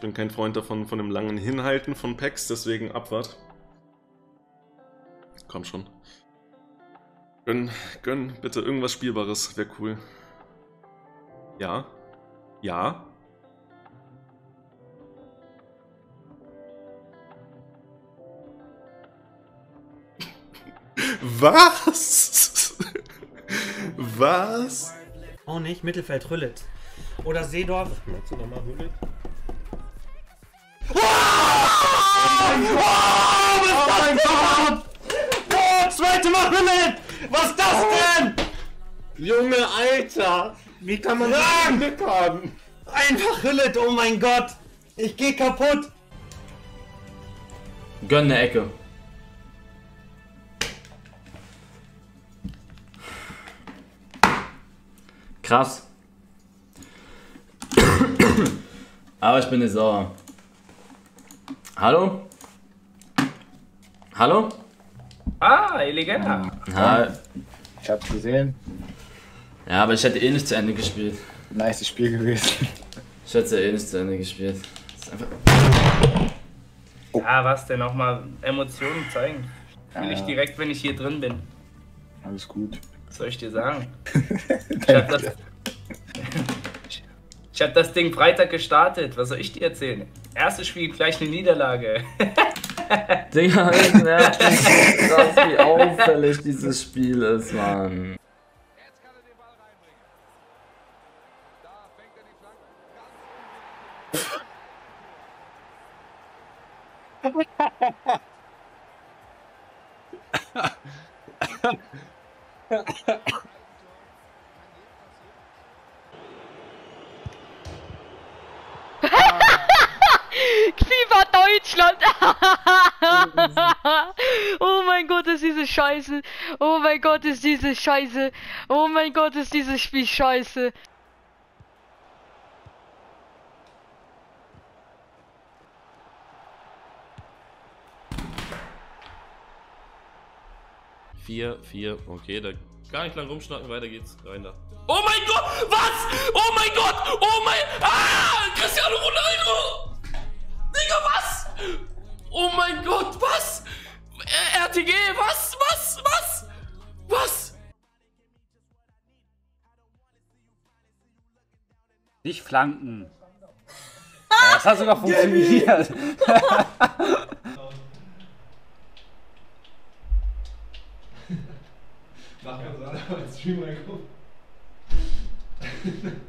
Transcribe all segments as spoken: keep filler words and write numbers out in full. Ich bin kein Freund davon, von dem langen Hinhalten von Packs, deswegen Abwart. Komm schon. Gönn, gönn, bitte irgendwas Spielbares, wäre cool. Ja. Ja. Was? Was? Auch nicht, Mittelfeld Gullit. Oder Seedorf. Magst du nochmal Gullit? Oh mein Gott! Oh, zweite Macht mit! Was ist das denn? Junge, Alter! Wie kann man da Glück haben? Einfach Gullit, oh mein Gott! Ich geh kaputt! Gönn ne Ecke. Krass. Aber ich bin nicht sauer. Hallo? Hallo? Ah, Elegana. Ah. Ich hab's gesehen. Ja, aber ich hätte eh nicht zu Ende gespielt. Nice Spiel gewesen. Ich hätte eh nicht zu Ende gespielt. Das ist einfach... oh. Ja, was denn? Auch mal Emotionen zeigen. Fühl ja, ich direkt, wenn ich hier drin bin. Alles gut. Was soll ich dir sagen? Ich hab das, ich hab das Ding Freitag gestartet. Was soll ich dir erzählen? Erstes Spiel gleich eine Niederlage. Digga, ich merke krass, wie auffällig dieses Spiel ist, Mann. FIFA Deutschland! Oh mein Gott, ist diese Scheiße! Oh mein Gott, ist diese Scheiße! Oh mein Gott, ist dieses Spiel Scheiße! vier, vier, okay, da gar nicht lang rumschnacken, weiter geht's, rein da. Oh mein Gott, was? Oh mein Gott, oh mein... Ah, Cristiano Ronaldo! Digga, was? Oh mein Gott, was? R T G, was, was, was? Was? Nicht flanken. Das hat sogar funktioniert.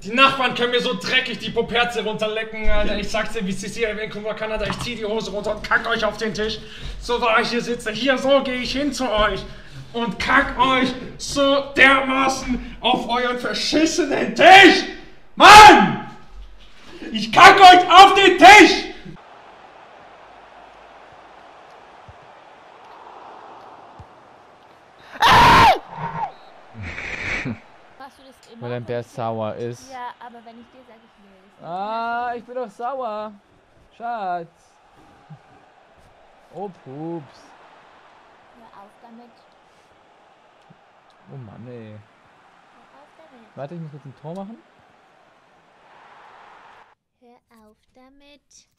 Die Nachbarn können mir so dreckig die Poperze runterlecken, Alter. Ich sag's dir, wie C C R W in Kanada. Ich zieh die Hose runter und kack euch auf den Tisch. So war ich hier sitze. Hier so gehe ich hin zu euch und kack euch so dermaßen auf euren verschissenen Tisch. Mann! Ich kack euch auf den Tisch! Weil dein Bär sauer ist. Ja, aber wenn ich dir sage, ich will es. Ah, ich bin doch sauer. Schatz. Oh, Pups. Hör auf damit. Oh Mann, ey. Hör auf damit. Warte, ich muss kurz ein Tor machen. Hör auf damit.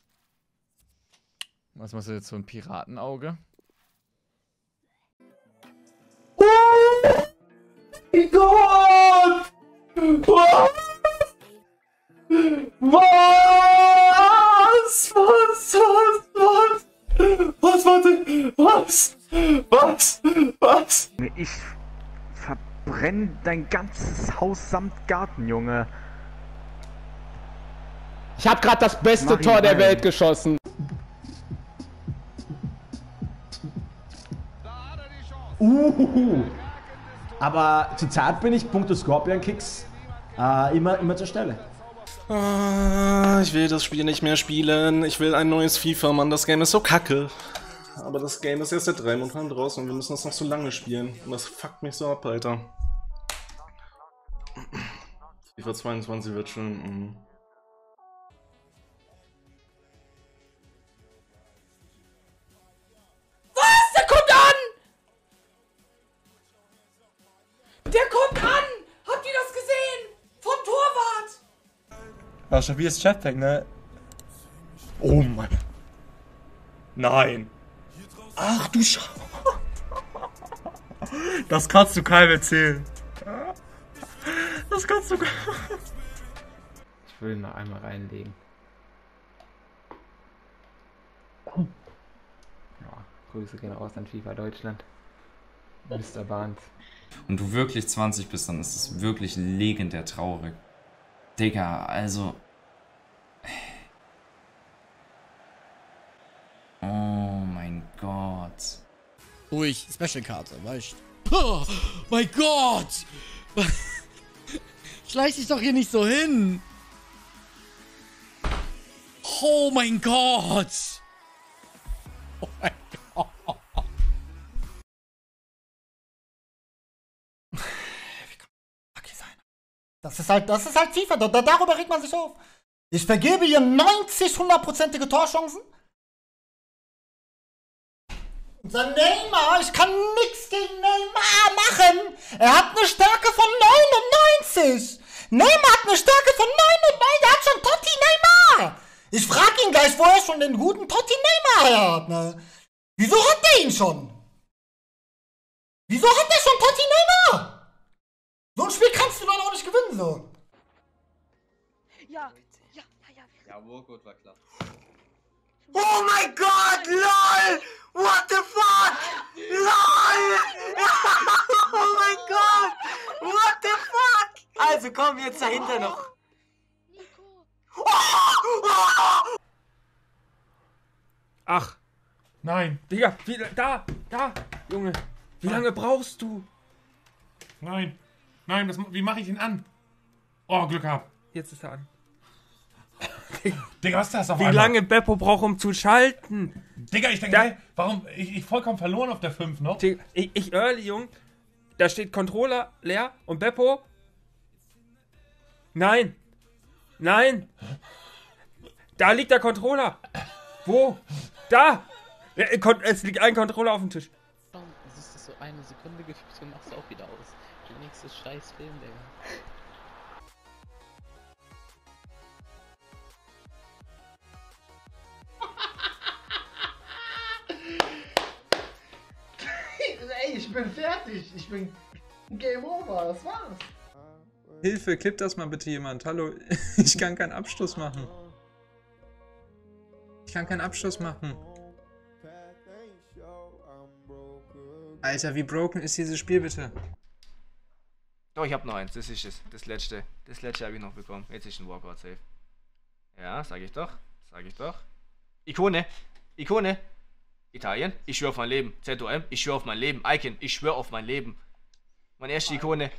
Was machst du jetzt, so ein Piratenauge? Oh mein Gott! Was? Was? Was? Was? Was? Warte! Was? Was? Was? Ich verbrenne dein ganzes Haus samt Garten, Junge. Ich hab grad das beste Tor der Welt geschossen. Uhuhu. Aber zurzeit bin ich punkto Scorpion-Kicks äh, immer, immer zur Stelle. Ah, ich will das Spiel nicht mehr spielen. Ich will ein neues FIFA, Mann. Das Game ist so kacke. Aber das Game ist erst seit drei Monaten draußen und wir müssen das noch so lange spielen. Und das fuckt mich so ab, Alter. FIFA zweiundzwanzig wird schön. Mm. War schon wie das Jetpack, ne? Oh Mann. Nein. Ach du Scheiße. Das kannst du keinem erzählen. Das kannst du. Ich will ihn noch einmal reinlegen. Oh, Grüße gehen raus an FIFA Deutschland. Mister Barnes. Und du wirklich zwanzig bist, dann ist es wirklich legendär traurig. Digga, also. Oh mein Gott. Ruhig, Special-Karte, weißt du? Oh mein Gott! Schleich dich doch hier nicht so hin! Oh mein Gott! Oh mein Gott! Wie kann das fucky sein? Das ist halt, das ist halt FIFA, da, darüber regt man sich auf. Ich vergebe hier neunzig hundertprozentige Torchancen. Unser Neymar, ich kann nichts gegen Neymar machen. Er hat eine Stärke von neunundneunzig. Neymar hat eine Stärke von neunundneunzig. Er hat schon Totti Neymar. Ich frage ihn gleich, wo er schon den guten Totti Neymar hat. Ne? Wieso hat er ihn schon? Wieso hat er schon Totti Neymar? So ein Spiel kannst du doch auch nicht gewinnen, so. Ja, ja, ja, ja. Ja, Burkut war klar. Oh mein Gott, LOL! What the fuck? LOL! Oh mein Gott! What the fuck? Also komm, jetzt dahinter noch. Ach. Nein. Digga, wie, da, da, Junge. Wie Nein. lange brauchst du? Nein. Nein, das, wie mache ich ihn an? Oh, Glück gehabt. Jetzt ist er an. Digga, was ist das auf einmal? Wie lange Beppo braucht, um zu schalten? Digga, ich denke, da, warum? Ich, ich vollkommen verloren auf der fünf noch. Digga, ich, ich early, Junge. Da steht Controller leer und Beppo. Nein. Nein. Da liegt der Controller. Wo? Da. Es liegt ein Controller auf dem Tisch. Das ist das so eine Sekunde gefühlt, dann machst du auch wieder aus. Der nächste scheiß Film, Digga. Ich bin fertig, ich bin Game Over, das war's. Hilfe, klippt das mal bitte jemand. Hallo, ich kann keinen Abschluss machen. Ich kann keinen Abschluss machen. Alter, wie broken ist dieses Spiel bitte? Doch, ich hab noch eins, das ist es, das letzte. Das letzte habe ich noch bekommen. Jetzt ist ein Walkout safe. Ja, sag ich doch, sag ich doch. Ikone, Ikone. Italien, ich schwöre auf mein Leben. Z O M, ich schwöre auf mein Leben. Icon, ich schwöre auf mein Leben. Meine erste Ikone.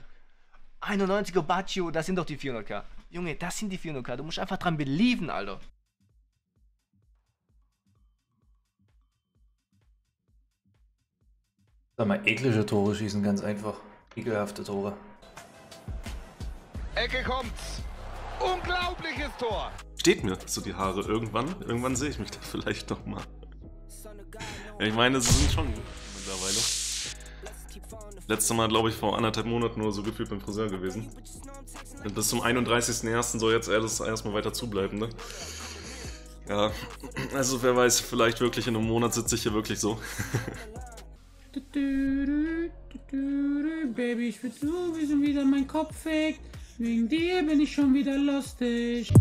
einundneunziger Baggio, das sind doch die vierhunderttausend. Junge, das sind die vierhunderttausend. Du musst einfach dran belieben, Alter. Sag mal, eklige Tore schießen, ganz einfach. Ekelhafte Tore. Ecke kommt's. Unglaubliches Tor. Steht mir so die Haare irgendwann. Irgendwann sehe ich mich da vielleicht nochmal. Ich meine, sie sind schon gut mittlerweile. Letztes Mal, glaube ich, vor anderthalb Monaten nur so gefühlt beim Friseur gewesen. Und bis zum einunddreißigsten ersten soll jetzt alles erstmal weiter zubleiben, ne? Ja, also wer weiß, vielleicht wirklich in einem Monat sitze ich hier wirklich so. Baby, ich bin so, wie schon wieder mein Kopf fegt. Wegen dir bin ich schon wieder lustig.